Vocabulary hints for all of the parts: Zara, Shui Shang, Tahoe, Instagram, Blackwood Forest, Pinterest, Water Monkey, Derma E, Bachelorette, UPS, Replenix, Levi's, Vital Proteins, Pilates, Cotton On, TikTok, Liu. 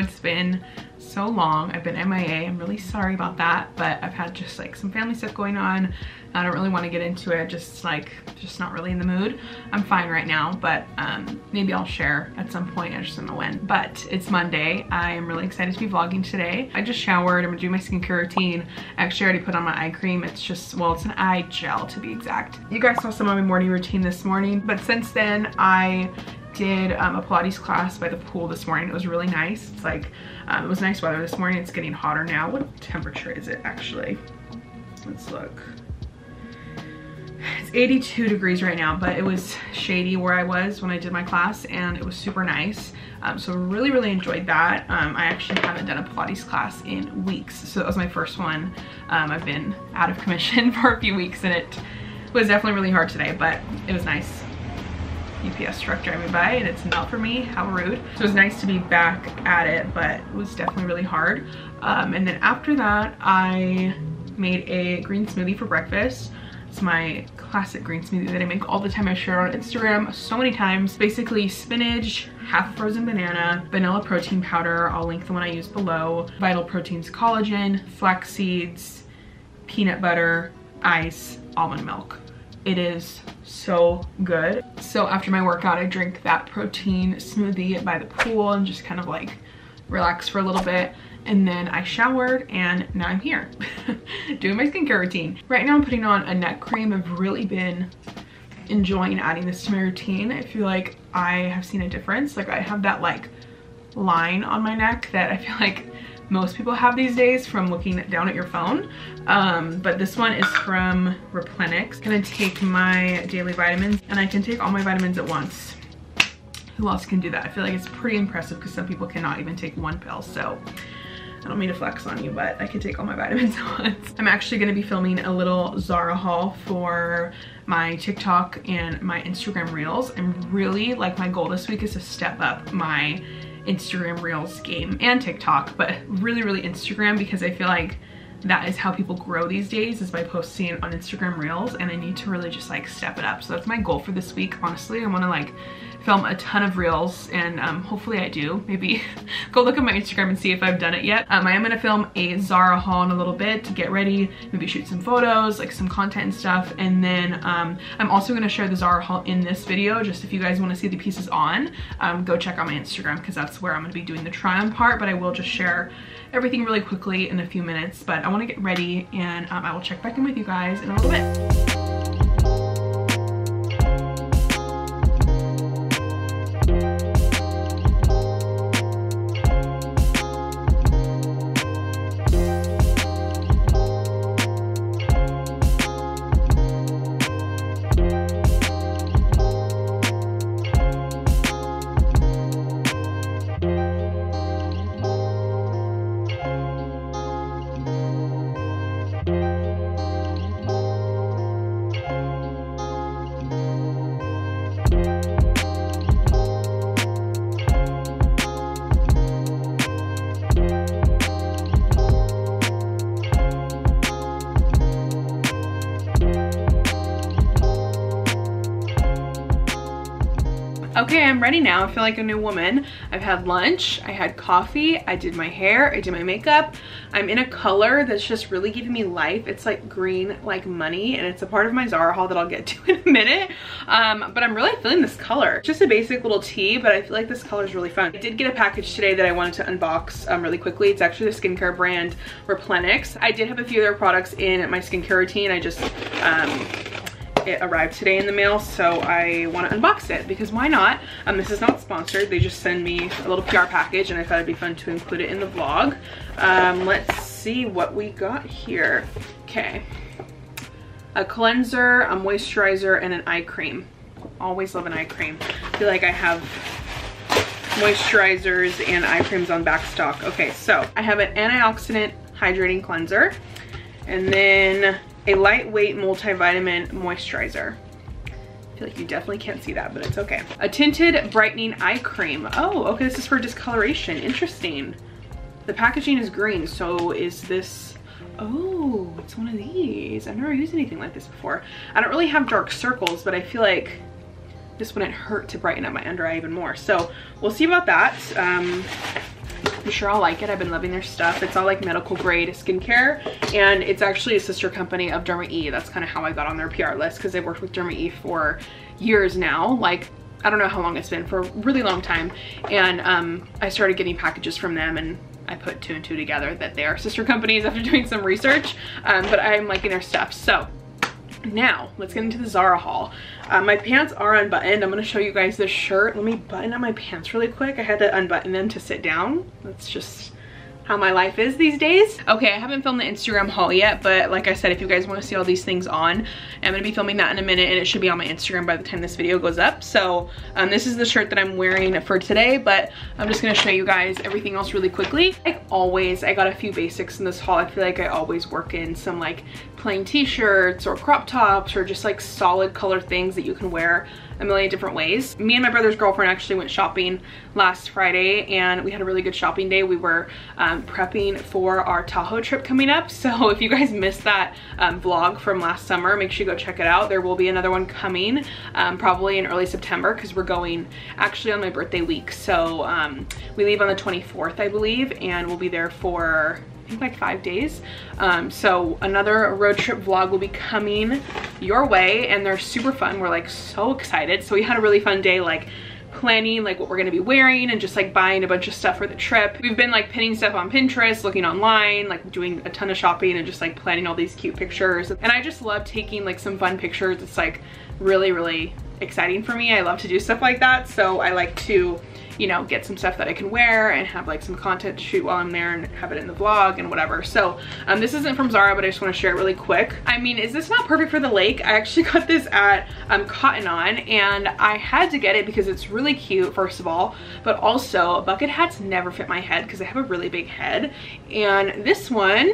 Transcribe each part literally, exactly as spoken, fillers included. know it's been so long. I've been M I A. I'm really sorry about that, but I've had just like some family stuff going on. I don't really want to get into it. Just like, just not really in the mood. I'm fine right now, but um, maybe I'll share at some point. I just don't know when. But it's Monday. I am really excited to be vlogging today. I just showered. I'm gonna do my skincare routine. Actually, I already put on my eye cream. It's just, well, it's an eye gel to be exact. You guys saw some of my morning routine this morning, but since then I did um, a Pilates class by the pool this morning. It was really nice. It's like, um, it was nice weather this morning. It's getting hotter now. What temperature is it actually? Let's look. It's eighty-two degrees right now, but it was shady where I was when I did my class, and it was super nice. Um, so really, really enjoyed that. Um, I actually haven't done a Pilates class in weeks, so that was my first one. Um, I've been out of commission for a few weeks, and it was definitely really hard today, but it was nice. U P S truck driving by, and it's not for me. How rude. So it was nice to be back at it, but it was definitely really hard. Um, and then after that, I made a green smoothie for breakfast. It's my classic green smoothie that I make all the time. I share on Instagram so many times. Basically spinach, half frozen banana, vanilla protein powder. I'll link the one I use below. Vital Proteins collagen, flax seeds, peanut butter, ice, almond milk. It is so good. So after my workout, I drink that protein smoothie by the pool and just kind of like relax for a little bit. And then I showered, and now I'm here doing my skincare routine. Right now I'm putting on a neck cream. I've really been enjoying adding this to my routine. I feel like I have seen a difference. Like I have that like line on my neck that I feel like most people have these days from looking down at your phone. Um, but this one is from Replenix. I'm gonna take my daily vitamins, and I can take all my vitamins at once. Who else can do that? I feel like it's pretty impressive because some people cannot even take one pill. So I don't mean to flex on you, but I could take all my vitamins at once. I'm actually gonna be filming a little Zara haul for my TikTok and my Instagram Reels. I'm really, like my goal this week is to step up my Instagram Reels game and TikTok, but really, really Instagram, because I feel like that is how people grow these days, is by posting on Instagram Reels, and I need to really just like step it up. So that's my goal for this week. Honestly, I want to like film a ton of reels, and um, hopefully I do. Maybe go look at my Instagram and see if I've done it yet. Um, I am going to film a Zara haul in a little bit to get ready, maybe shoot some photos, like some content and stuff. And then um, I'm also going to share the Zara haul in this video. Just if you guys want to see the pieces on, um, go check out my Instagram, because that's where I'm going to be doing the try on part. But I will just share everything really quickly in a few minutes. But I want to get ready, and um, I will check back in with you guys in a little bit. Okay, I'm ready now. I feel like a new woman. I've had lunch, I had coffee, I did my hair, I did my makeup. I'm in a color that's just really giving me life. It's like green, like money, and it's a part of my Zara haul that I'll get to in a minute. Um, but I'm really feeling this color. Just a basic little tee, but I feel like this color is really fun. I did get a package today that I wanted to unbox um, really quickly. It's actually the skincare brand Replenix. I did have a few of their products in my skincare routine. I just, um, it arrived today in the mail, so I want to unbox it because why not? Um, this is not sponsored. They just send me a little P R package, and I thought it'd be fun to include it in the vlog. Um, let's see what we got here. Okay, a cleanser, a moisturizer, and an eye cream. Always love an eye cream. I feel like I have moisturizers and eye creams on back stock. Okay, so I have an antioxidant hydrating cleanser, and then a lightweight multivitamin moisturizer. I feel like you definitely can't see that, but it's okay. A tinted brightening eye cream. Oh, okay, this is for discoloration. Interesting. The packaging is green, so is this... Oh, it's one of these. I've never used anything like this before. I don't really have dark circles, but I feel like this wouldn't hurt to brighten up my under eye even more. So we'll see about that. Um, for sure I'll like it. I've been loving their stuff. It's all like medical grade skincare, and it's actually a sister company of Derma E. That's kind of how I got on their P R list, because I've worked with Derma E for years now. Like, I don't know how long it's been, for a really long time. And um, I started getting packages from them, and I put two and two together that they are sister companies after doing some research, um, but I'm liking their stuff. So now let's get into the Zara haul. Uh, my pants are unbuttoned. I'm going to show you guys this shirt. Let me button up my pants really quick. I had to unbutton them to sit down. That's just how my life is these days. Okay, I haven't filmed the Instagram haul yet, but like I said, if you guys want to see all these things on, I'm going to be filming that in a minute, and it should be on my Instagram by the time this video goes up. So um, this is the shirt that I'm wearing for today, but I'm just going to show you guys everything else really quickly. Like always, I got a few basics in this haul. I feel like I always work in some like plain t-shirts or crop tops or just like solid color things that you can wear a million different ways. Me and my brother's girlfriend actually went shopping last Friday, and we had a really good shopping day. We were um, prepping for our Tahoe trip coming up, so if you guys missed that um, vlog from last summer, make sure you go check it out. There will be another one coming um, probably in early September, because we're going actually on my birthday week. So um, we leave on the twenty-fourth, I believe, and we'll be there for I think like five days. Um, so another road trip vlog will be coming your way, and they're super fun. We're like so excited. So we had a really fun day, like planning like what we're gonna be wearing and just like buying a bunch of stuff for the trip. We've been like pinning stuff on Pinterest, looking online, like doing a ton of shopping and just like planning all these cute pictures. And I just love taking like some fun pictures. It's like really, really exciting for me. I love to do stuff like that. So I like to, you know, get some stuff that I can wear and have like some content to shoot while I'm there and have it in the vlog and whatever. So um, this isn't from Zara, but I just want to share it really quick. I mean, is this not perfect for the lake? I actually got this at um, Cotton On, and I had to get it because it's really cute, first of all, but also bucket hats never fit my head because I have a really big head, and this one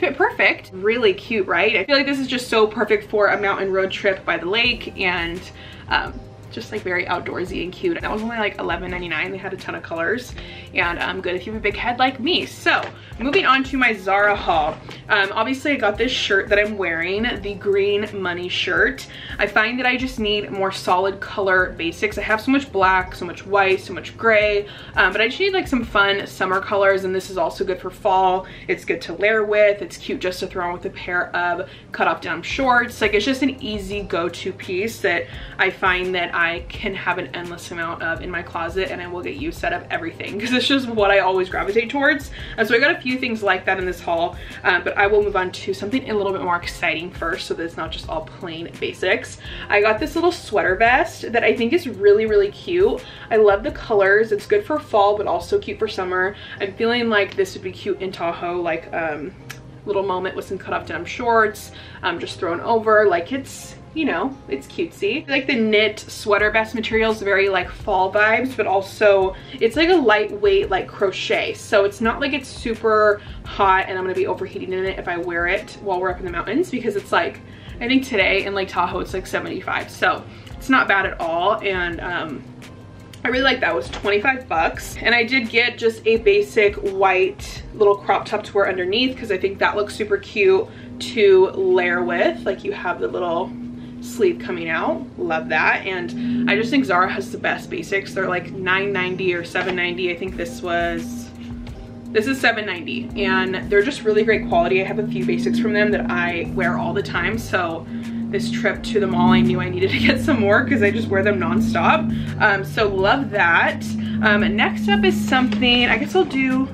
fit perfect. Really cute, right? I feel like this is just so perfect for a mountain road trip by the lake, and um, just like very outdoorsy and cute. And that was only like eleven ninety-nine. They had a ton of colors, and um, good if you have a big head like me. So moving on to my Zara haul. Um, obviously I got this shirt that I'm wearing, the green money shirt. I find that I just need more solid color basics. I have so much black, so much white, so much gray, um, but I just need like some fun summer colors, and this is also good for fall. It's good to layer with. It's cute just to throw on with a pair of cut off denim shorts. Like, it's just an easy go-to piece that I find that I I can have an endless amount of in my closet, and I will get used out of everything because it's just what I always gravitate towards. And so I got a few things like that in this haul, uh, but I will move on to something a little bit more exciting first, so that it's not just all plain basics. I got this little sweater vest that I think is really, really cute. I love the colors. It's good for fall, but also cute for summer. I'm feeling like this would be cute in Tahoe, like um, little moment with some cut off denim shorts, um, just thrown over. Like, it's, you know, it's cutesy. Like, the knit sweater vest material is very like fall vibes, but also it's like a lightweight like crochet, so it's not like it's super hot and I'm gonna be overheating in it if I wear it while we're up in the mountains, because it's like, I think today in Lake Tahoe it's like seventy-five, so it's not bad at all. And um I really like that. It was twenty-five bucks, and I did get just a basic white little crop top to wear underneath because I think that looks super cute to layer with. Like, you have the little sleeve coming out. Love that. And I just think Zara has the best basics. They're like nine ninety or seven ninety. I think this was this is seven ninety, and they're just really great quality. I have a few basics from them that I wear all the time, so this trip to the mall I knew I needed to get some more because I just wear them non-stop. Um, so love that. Um, next up is something, I guess I'll do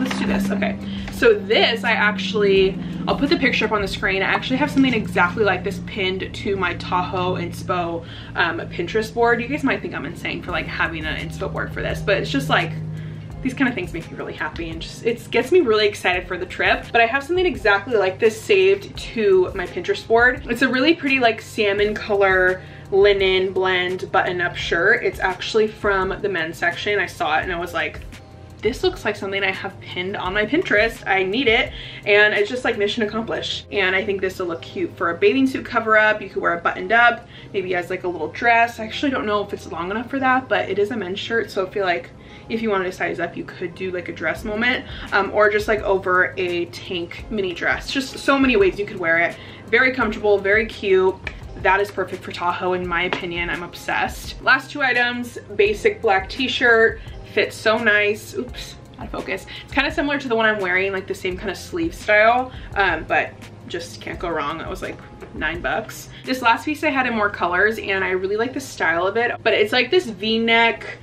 let's do this. Okay, so this I actually, I'll put the picture up on the screen. I actually have something exactly like this pinned to my Tahoe inspo um, Pinterest board. You guys might think I'm insane for like having an inspo board for this, but it's just like, these kind of things make me really happy, and just, it gets me really excited for the trip. But I have something exactly like this saved to my Pinterest board. It's a really pretty like salmon color linen blend button-up shirt. It's actually from the men's section. I saw it and I was like, this looks like something I have pinned on my Pinterest. I need it. And it's just like mission accomplished. And I think this will look cute for a bathing suit cover up. You could wear it buttoned up, maybe as like a little dress. I actually don't know if it's long enough for that, but it is a men's shirt. So I feel like if you wanted to size up, you could do like a dress moment, um, or just like over a tank mini dress. Just so many ways you could wear it. Very comfortable, very cute. That is perfect for Tahoe in my opinion. I'm obsessed. Last two items, basic black t-shirt. fits so nice. Oops, out of focus. It's kind of similar to the one I'm wearing, like the same kind of sleeve style, um, but just can't go wrong. That was like nine bucks. This last piece I had in more colors, and I really like the style of it, but it's like this V-neck,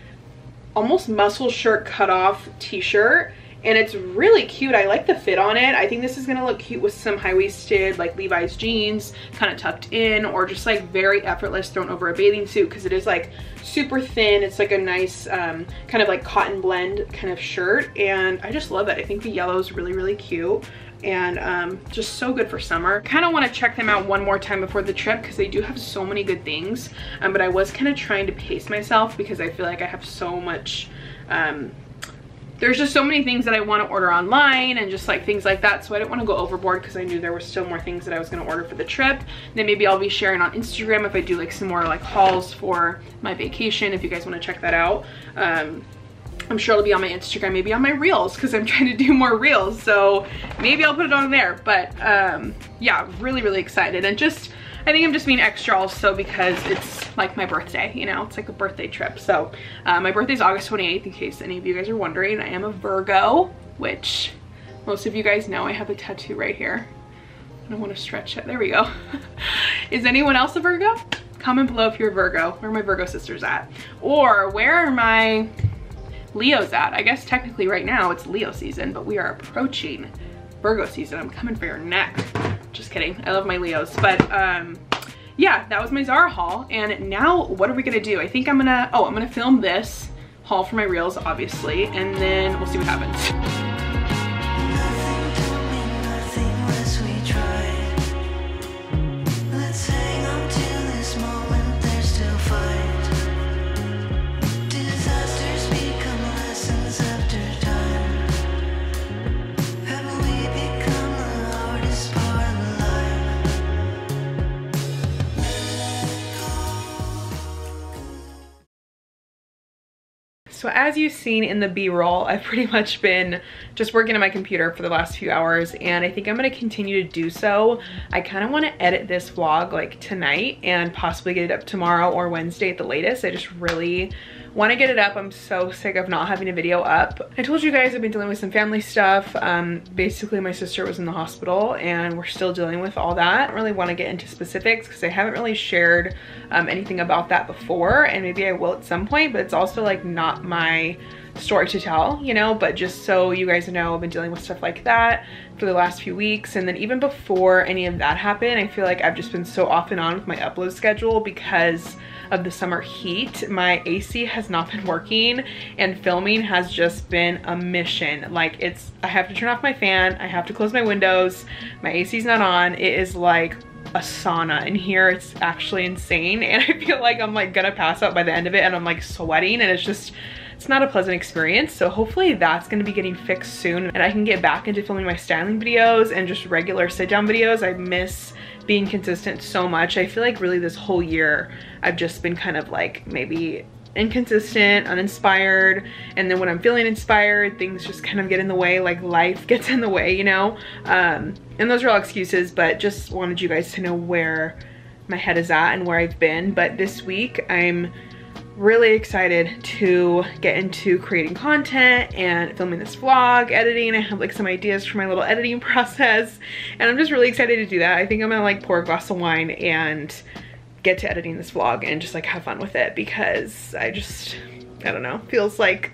almost muscle shirt cutoff t-shirt, and it's really cute. I like the fit on it. I think this is gonna look cute with some high-waisted like Levi's jeans kind of tucked in, or just like very effortless thrown over a bathing suit, because it is like super thin. It's like a nice um, kind of like cotton blend kind of shirt, and I just love it. I think the yellow is really, really cute, and um, just so good for summer. Kind of want to check them out one more time before the trip, because they do have so many good things, um, but I was kind of trying to pace myself because I feel like I have so much, um, there's just so many things that I want to order online and just like things like that, so I didn't want to go overboard because I knew there were still more things that I was going to order for the trip. Then maybe I'll be sharing on Instagram if I do like some more like hauls for my vacation, if you guys want to check that out. Um, I'm sure it'll be on my Instagram, maybe on my reels, because I'm trying to do more reels, so maybe I'll put it on there. But um, yeah, really, really excited. And just, I think I'm just being extra also because it's like my birthday, you know, it's like a birthday trip. So uh, my birthday's August twenty-eighth, in case any of you guys are wondering. I am a Virgo, which most of you guys know. I have a tattoo right here. I don't want to stretch it. There we go. Is anyone else a Virgo? Comment below if you're a Virgo. Where are my Virgo sisters at? Or where are my Leo's at? I guess technically right now it's Leo season, but we are approaching Virgo season. I'm coming for your neck. Just kidding, I love my Leos. But um yeah, that was my Zara haul, and now what are we gonna do? I think I'm gonna oh I'm gonna film this haul for my reels, obviously, and then we'll see what happens. So as you've seen in the B-roll, I've pretty much been just working on my computer for the last few hours, and I think I'm gonna continue to do so. I kind of want to edit this vlog like tonight and possibly get it up tomorrow or Wednesday at the latest. I just really want to get it up. I'm so sick of not having a video up. I told you guys I've been dealing with some family stuff. Um, basically my sister was in the hospital and we're still dealing with all that. I don't really want to get into specifics because I haven't really shared um, anything about that before, and maybe I will at some point, but it's also like not my story to tell, you know. But just so you guys know, I've been dealing with stuff like that for the last few weeks, and then even before any of that happened, I feel like I've just been so off and on with my upload schedule because of the summer heat. My A C has not been working, and filming has just been a mission. Like, it's, I have to turn off my fan, I have to close my windows, my A C's not on. It is like a sauna in here. It's actually insane, and I feel like I'm like gonna pass out by the end of it, and I'm like sweating, and it's just, it's not a pleasant experience. So hopefully that's gonna be getting fixed soon, and I can get back into filming my styling videos and just regular sit down videos. I miss being consistent so much. I feel like really this whole year I've just been kind of like maybe inconsistent, uninspired, and then when I'm feeling inspired, things just kind of get in the way, like life gets in the way, you know. Um, and those are all excuses, but just wanted you guys to know where my head is at and where I've been. But this week I'm really excited to get into creating content and filming this vlog, editing. I have like some ideas for my little editing process, and I'm just really excited to do that. I think I'm gonna like pour a glass of wine and get to editing this vlog and just like have fun with it, because I just, I don't know, feels like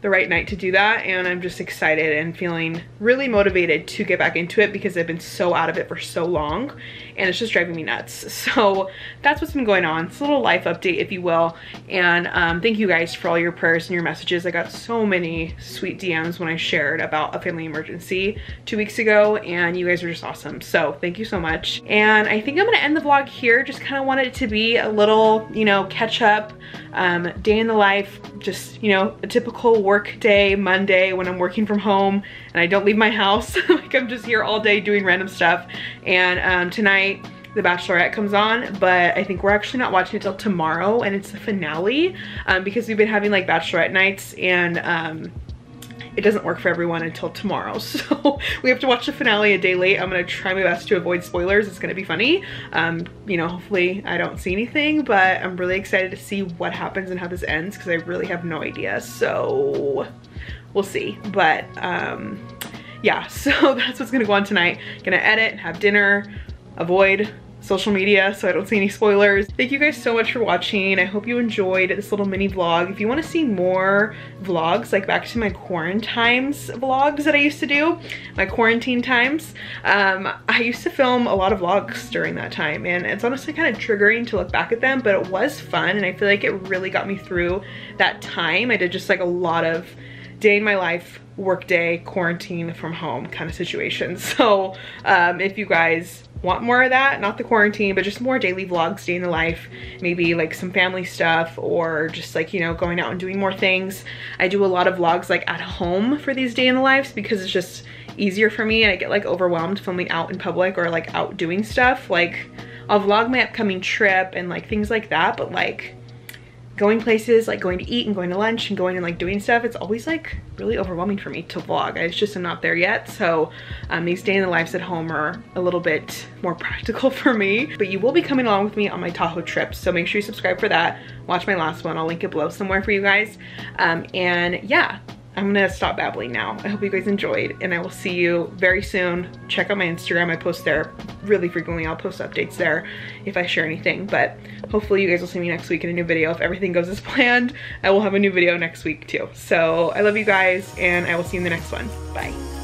the right night to do that, and I'm just excited and feeling really motivated to get back into it because I've been so out of it for so long, and it's just driving me nuts. So that's what's been going on. It's a little life update, if you will. And um, thank you guys for all your prayers and your messages. I got so many sweet D Ms when I shared about a family emergency two weeks ago, and you guys are just awesome. So thank you so much. And I think I'm gonna end the vlog here. Just kind of wanted it to be a little, you know, catch up, um, day in the life, just, you know, a typical work day Monday when I'm working from home and I don't leave my house. Like, I'm just here all day doing random stuff. And um, tonight The Bachelorette comes on, but I think we're actually not watching it till tomorrow, and it's the finale, um, because we've been having like Bachelorette nights, and um, it doesn't work for everyone until tomorrow. So we have to watch the finale a day late. I'm gonna try my best to avoid spoilers. It's gonna be funny. Um, you know, hopefully I don't see anything, but I'm really excited to see what happens and how this ends because I really have no idea. So we'll see. But um, yeah, so that's what's gonna go on tonight. Gonna edit, have dinner, avoid social media so I don't see any spoilers. Thank you guys so much for watching. I hope you enjoyed this little mini vlog. If you want to see more vlogs, like back to my quarantine times vlogs that I used to do, my quarantine times, um, I used to film a lot of vlogs during that time, and it's honestly kind of triggering to look back at them, but it was fun and I feel like it really got me through that time. I did just like a lot of day in my life, work day, quarantine from home kind of situation. So um, if you guys want more of that, not the quarantine, but just more daily vlogs, day in the life, maybe like some family stuff or just like, you know, going out and doing more things. I do a lot of vlogs like at home for these day in the lives because it's just easier for me and I get like overwhelmed filming out in public or like out doing stuff. Like I'll vlog my upcoming trip and like things like that, but like going places, like going to eat and going to lunch and going and like doing stuff, it's always like really overwhelming for me to vlog. I just am not there yet. So um, these day in the lives at home are a little bit more practical for me, but you will be coming along with me on my Tahoe trip. So make sure you subscribe for that. Watch my last one. I'll link it below somewhere for you guys. Um, and yeah, I'm gonna stop babbling now. I hope you guys enjoyed and I will see you very soon. Check out my Instagram. I post there really frequently. I'll post updates there if I share anything, but hopefully you guys will see me next week in a new video. If everything goes as planned, I will have a new video next week too. So I love you guys and I will see you in the next one. Bye.